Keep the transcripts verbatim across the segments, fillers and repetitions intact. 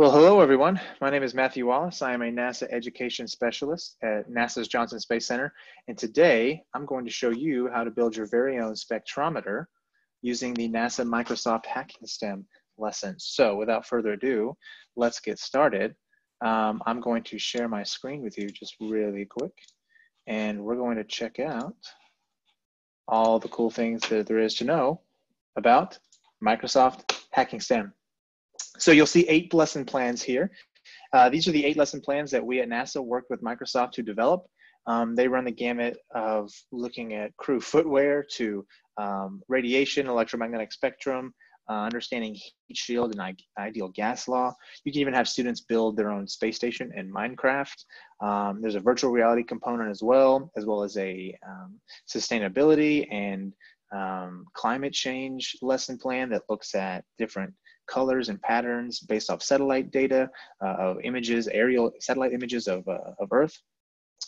Well, hello everyone. My name is Matthew Wallace. I am a NASA education specialist at NASA's Johnson Space Center. And today I'm going to show you how to build your very own spectrometer using the NASA Microsoft Hacking STEM lesson. So without further ado, let's get started. Um, I'm going to share my screen with you just really quick. And we're going to check out all the cool things that there is to know about Microsoft Hacking STEM. So you'll see eight lesson plans here. Uh, these are the eight lesson plans that we at NASA worked with Microsoft to develop. Um, they run the gamut of looking at crew footwear to um, radiation, electromagnetic spectrum, uh, understanding heat shield and ideal gas law. You can even have students build their own space station in Minecraft. Um, there's a virtual reality component as well, as well as a um, sustainability and um, climate change lesson plan that looks at different colors and patterns based off satellite data, uh, of images, aerial satellite images of, uh, of Earth.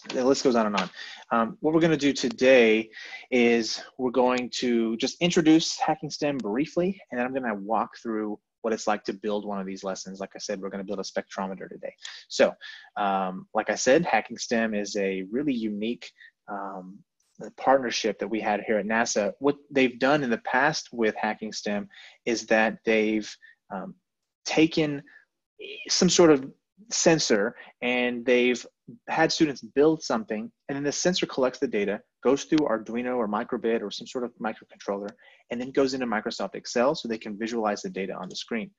The list goes on and on. Um, what we're going to do today is we're going to just introduce Hacking STEM briefly, and then I'm going to walk through what it's like to build one of these lessons. Like I said, we're going to build a spectrometer today. So, um, like I said, Hacking STEM is a really unique um, the partnership that we had here at NASA. What they've done in the past with Hacking STEM is that they've um, taken some sort of sensor and they've had students build something, and then the sensor collects the data, goes through Arduino or microbit or some sort of microcontroller, and then goes into Microsoft Excel so they can visualize the data on the screen.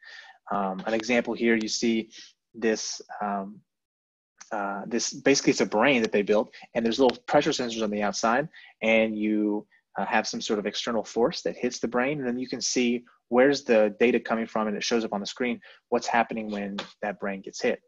Um, an example here, you see this um, Uh, this basically it's a brain that they built, and there's little pressure sensors on the outside, and you uh, have some sort of external force that hits the brain, and then you can see where's the data coming from, and it shows up on the screen what's happening when that brain gets hit.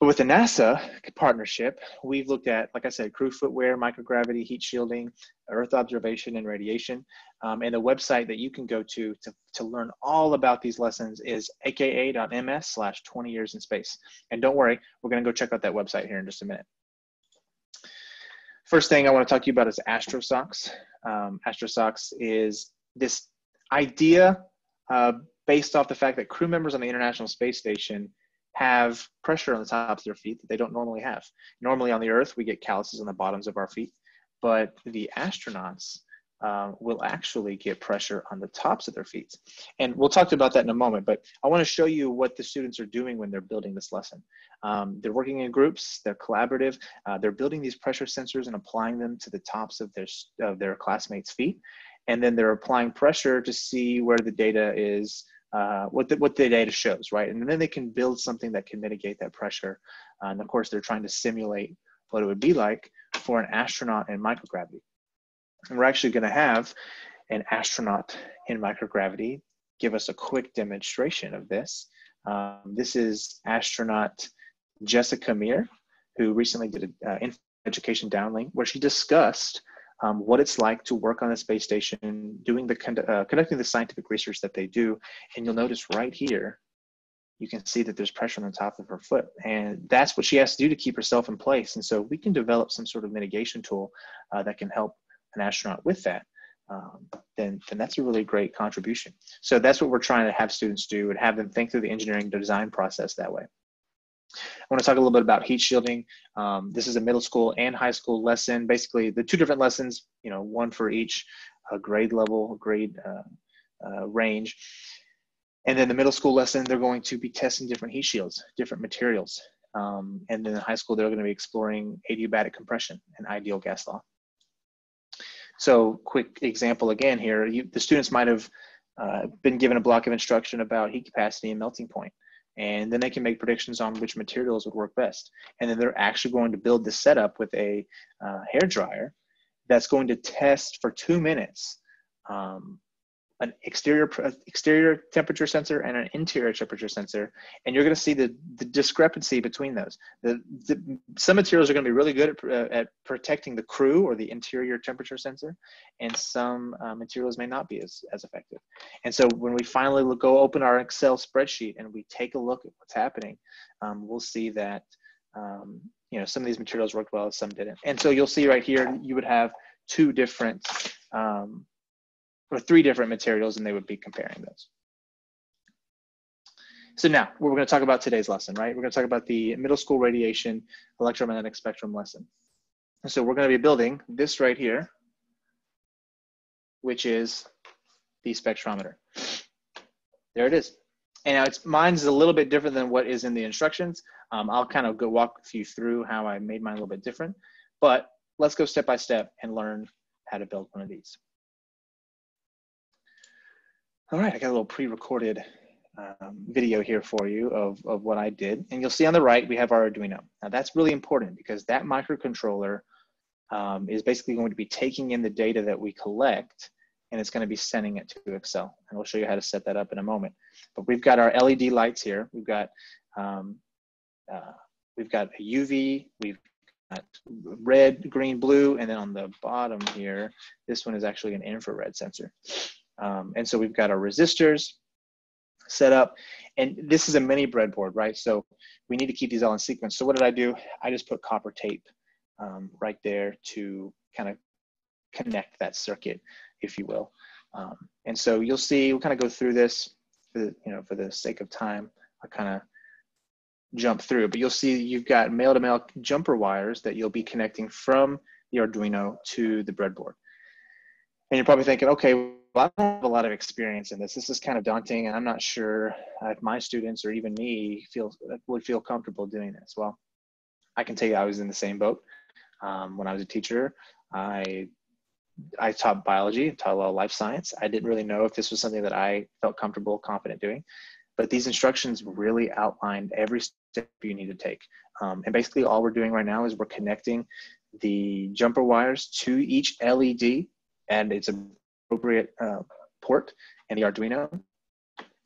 But with the NASA partnership, we've looked at, like I said, crew footwear, microgravity, heat shielding, Earth observation, and radiation. Um, and the website that you can go to to, to learn all about these lessons is a k a dot m s slash twenty years in space. And don't worry, we're going to go check out that website here in just a minute. First thing I want to talk to you about is Astrosox. Um, Astrosox is this idea uh, based off the fact that crew members on the International Space Station have pressure on the tops of their feet that they don't normally have. Normally on the Earth, we get calluses on the bottoms of our feet, but the astronauts uh, will actually get pressure on the tops of their feet. And we'll talk about that in a moment, but I wanna show you what the students are doing when they're building this lesson. Um, they're working in groups, they're collaborative, uh, they're building these pressure sensors and applying them to the tops of their, of their classmates' feet. And then they're applying pressure to see where the data is Uh, what, the, what the data shows, right? And then they can build something that can mitigate that pressure. Uh, and of course, they're trying to simulate what it would be like for an astronaut in microgravity. And we're actually gonna have an astronaut in microgravity give us a quick demonstration of this. Um, this is astronaut Jessica Meir, who recently did an uh, info education downlink where she discussed Um, what it's like to work on the space station, doing the con uh, conducting the scientific research that they do. And you'll notice right here, you can see that there's pressure on the top of her foot. And that's what she has to do to keep herself in place. And so we can develop some sort of mitigation tool uh, that can help an astronaut with that. Um, then, then that's a really great contribution. So that's what we're trying to have students do and have them think through the engineering design process that way. I want to talk a little bit about heat shielding. Um, this is a middle school and high school lesson. Basically, the two different lessons, you know, one for each uh, grade level, grade uh, uh, range. And then the middle school lesson, they're going to be testing different heat shields, different materials. Um, and then in high school, they're going to be exploring adiabatic compression and ideal gas law. So, quick example again here. You, the students might have uh, been given a block of instruction about heat capacity and melting point, and then they can make predictions on which materials would work best. And then they're actually going to build this setup with a uh, hairdryer that's going to test for two minutes um, an exterior, exterior temperature sensor and an interior temperature sensor. And you're gonna see the, the discrepancy between those. The, the, some materials are gonna be really good at, uh, at protecting the crew or the interior temperature sensor, and some uh, materials may not be as, as effective. And so when we finally look, go open our Excel spreadsheet and we take a look at what's happening, um, we'll see that um, you know, some of these materials worked well, some didn't. And so you'll see right here, you would have two different, um, or three different materials, and they would be comparing those. So now we're going to talk about today's lesson, right? We're going to talk about the middle school radiation electromagnetic spectrum lesson. And so we're going to be building this right here, which is the spectrometer. There it is. And now it's, mine's a little bit different than what is in the instructions. Um, I'll kind of go walk you through how I made mine a little bit different, but let's go step by step and learn how to build one of these. All right, I got a little pre-recorded um, video here for you of, of what I did. And you'll see on the right, we have our Arduino. Now that's really important because that microcontroller um, is basically going to be taking in the data that we collect, and it's going to be sending it to Excel. And we'll show you how to set that up in a moment. But we've got our L E D lights here. We've got, um, uh, we've got a U V, we've got red, green, blue, and then on the bottom here, this one is actually an infrared sensor. Um, and so we've got our resistors set up. And this is a mini breadboard, right? So we need to keep these all in sequence. So what did I do? I just put copper tape um, right there to kind of connect that circuit, if you will. Um, and so you'll see, we'll kind of go through this, for the, you know, for the sake of time, I'll kind of jump through, but you'll see you've got male-to-male jumper wires that you'll be connecting from the Arduino to the breadboard. And you're probably thinking, okay, well, I don't have a lot of experience in this. This is kind of daunting, and I'm not sure if my students or even me feel, would feel comfortable doing this. Well, I can tell you I was in the same boat. Um, when I was a teacher, I I taught biology, taught a lot of life science. I didn't really know if this was something that I felt comfortable, confident doing, but these instructions really outlined every step you need to take. Um, and basically all we're doing right now is we're connecting the jumper wires to each L E D and its appropriate uh, port and the Arduino.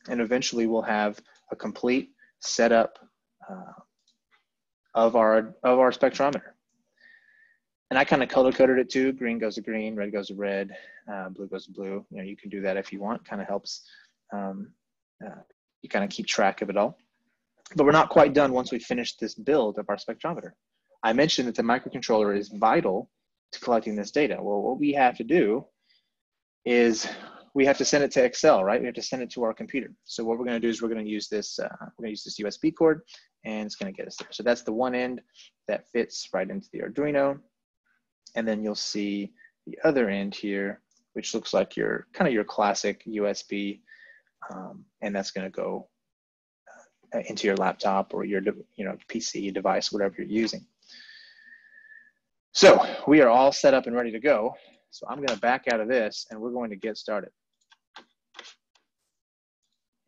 And eventually we'll have a complete setup uh, of our, of our spectrometer. And I kind of color coded it too. Green goes to green, red goes to red, uh, blue goes to blue. You know, you can do that if you want. Kind of helps um, uh, you kind of keep track of it all. But we're not quite done once we finish this build of our spectrometer. I mentioned that the microcontroller is vital to collecting this data. Well, what we have to do is we have to send it to Excel, right? We have to send it to our computer. So what we're going to do is we're going to use this. Uh, we're going to use this U S B cord, and it's going to get us there. So that's the one end that fits right into the Arduino. And then you'll see the other end here, which looks like your kind of your classic U S B, um, and that's going to go uh, into your laptop or your you know P C device, whatever you're using. So we are all set up and ready to go. So I'm going to back out of this, and we're going to get started.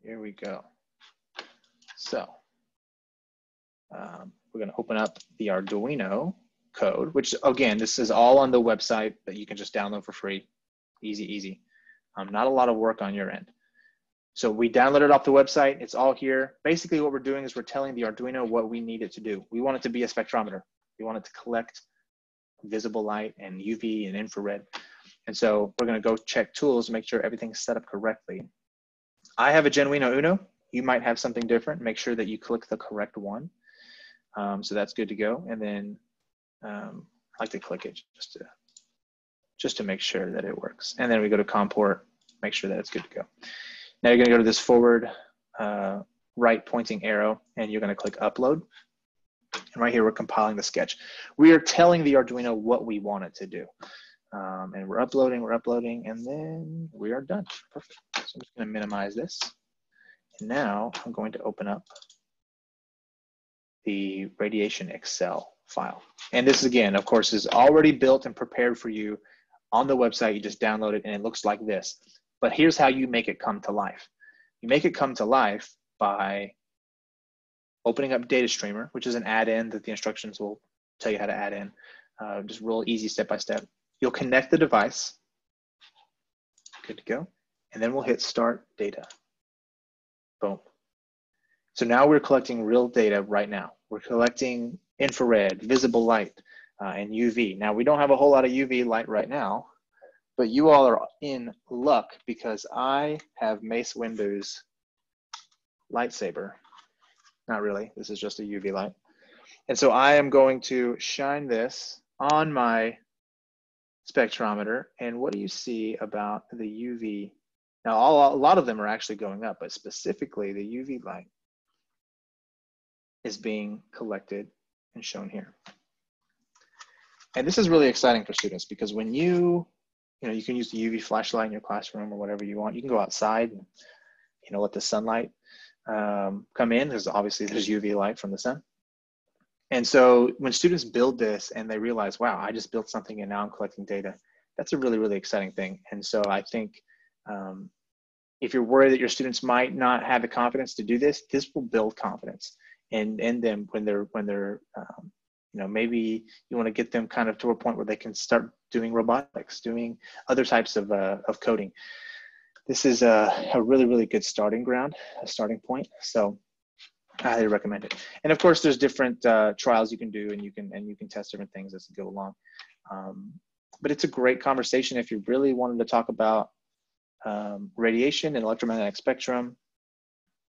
Here we go. So um, we're going to open up the Arduino code, which again, this is all on the website that you can just download for free. Easy, easy. Um, not a lot of work on your end. So we downloaded it off the website. It's all here. Basically what we're doing is we're telling the Arduino what we need it to do. We want it to be a spectrometer. We want it to collect visible light and U V and infrared. And so we're going to go check tools, make sure everything's set up correctly. I have a Genuino Uno. You might have something different. Make sure that you click the correct one. Um, so that's good to go. And then Um, I like to click it just to just to make sure that it works. And then we go to COM port, make sure that it's good to go. Now you're going to go to this forward uh, right pointing arrow, and you're going to click upload. And right here, we're compiling the sketch. We are telling the Arduino what we want it to do. Um, and we're uploading, we're uploading, and then we are done. Perfect. So I'm just going to minimize this. And now I'm going to open up the radiation Excel file. And this, again, of course, is already built and prepared for you on the website. You just download it and it looks like this. But here's how you make it come to life. You make it come to life by opening up Data Streamer, which is an add-in that the instructions will tell you how to add in. Uh, just real easy step-by-step. You'll connect the device. Good to go. And then we'll hit Start Data. Boom. So now we're collecting real data right now. We're collecting infrared, visible light, uh, and U V. Now, we don't have a whole lot of U V light right now, but you all are in luck because I have Mace Windu's lightsaber. Not really, this is just a U V light. And so I am going to shine this on my spectrometer. And what do you see about the U V? Now, all, a lot of them are actually going up, but specifically the U V light is being collected and shown here. And this is really exciting for students because when you, you know, you can use the U V flashlight in your classroom or whatever you want. You can go outside and, you know, let the sunlight um, come in. There's obviously there's U V light from the sun. And so when students build this and they realize, wow, I just built something and now I'm collecting data, that's a really, really exciting thing. And so I think um, if you're worried that your students might not have the confidence to do this, this will build confidence in, in them when they're, when they're um, you know, maybe you want to get them kind of to a point where they can start doing robotics, doing other types of, uh, of coding. This is a, a really, really good starting ground, a starting point. So I highly recommend it. And of course, there's different uh, trials you can do, and you can, and you can test different things as you go along. Um, but it's a great conversation if you really wanted to talk about um, radiation and electromagnetic spectrum.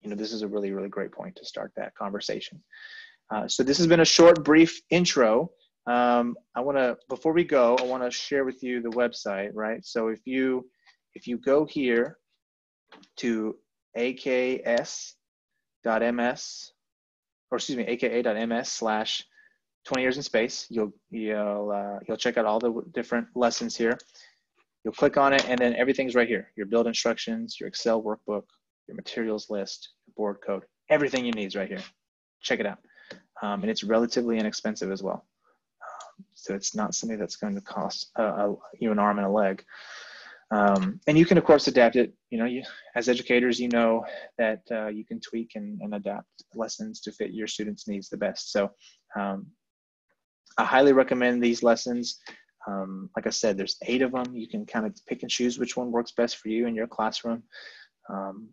You know, this is a really, really great point to start that conversation. Uh, so this has been a short, brief intro. Um, I want to, before we go, I want to share with you the website, right? So if you, if you go here to A K S dot M S, or excuse me, A K A dot M S slash twenty years in space, you'll, you'll, uh, you'll check out all the different lessons here. You'll click on it, and then everything's right here. Your build instructions, your Excel workbook, your materials list, your board code, everything you need is right here. Check it out. Um, and it's relatively inexpensive as well. Um, so it's not something that's going to cost uh, a, you an arm and a leg. Um, and you can, of course, adapt it. You know, you, as educators, you know that uh, you can tweak and, and adapt lessons to fit your students' needs the best. So um, I highly recommend these lessons. Um, like I said, there's eight of them. You can kind of pick and choose which one works best for you in your classroom. Um,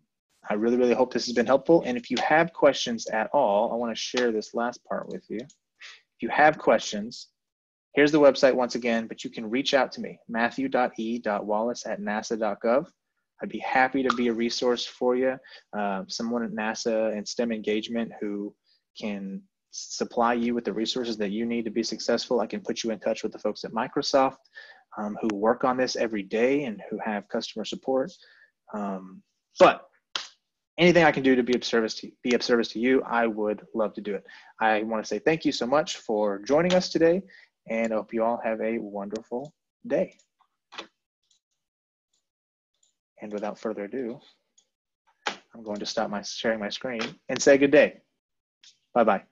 I really, really hope this has been helpful. And if you have questions at all, I want to share this last part with you. If you have questions, here's the website once again, but you can reach out to me, matthew dot e dot wallace at nasa dot gov. I'd be happy to be a resource for you, uh, someone at NASA and STEM engagement who can supply you with the resources that you need to be successful. I can put you in touch with the folks at Microsoft um, who work on this every day and who have customer support. Um, but anything I can do to be of service to, be of service to you, I would love to do it. I want to say thank you so much for joining us today, and I hope you all have a wonderful day. And without further ado, I'm going to stop my sharing my screen and say good day. Bye-bye.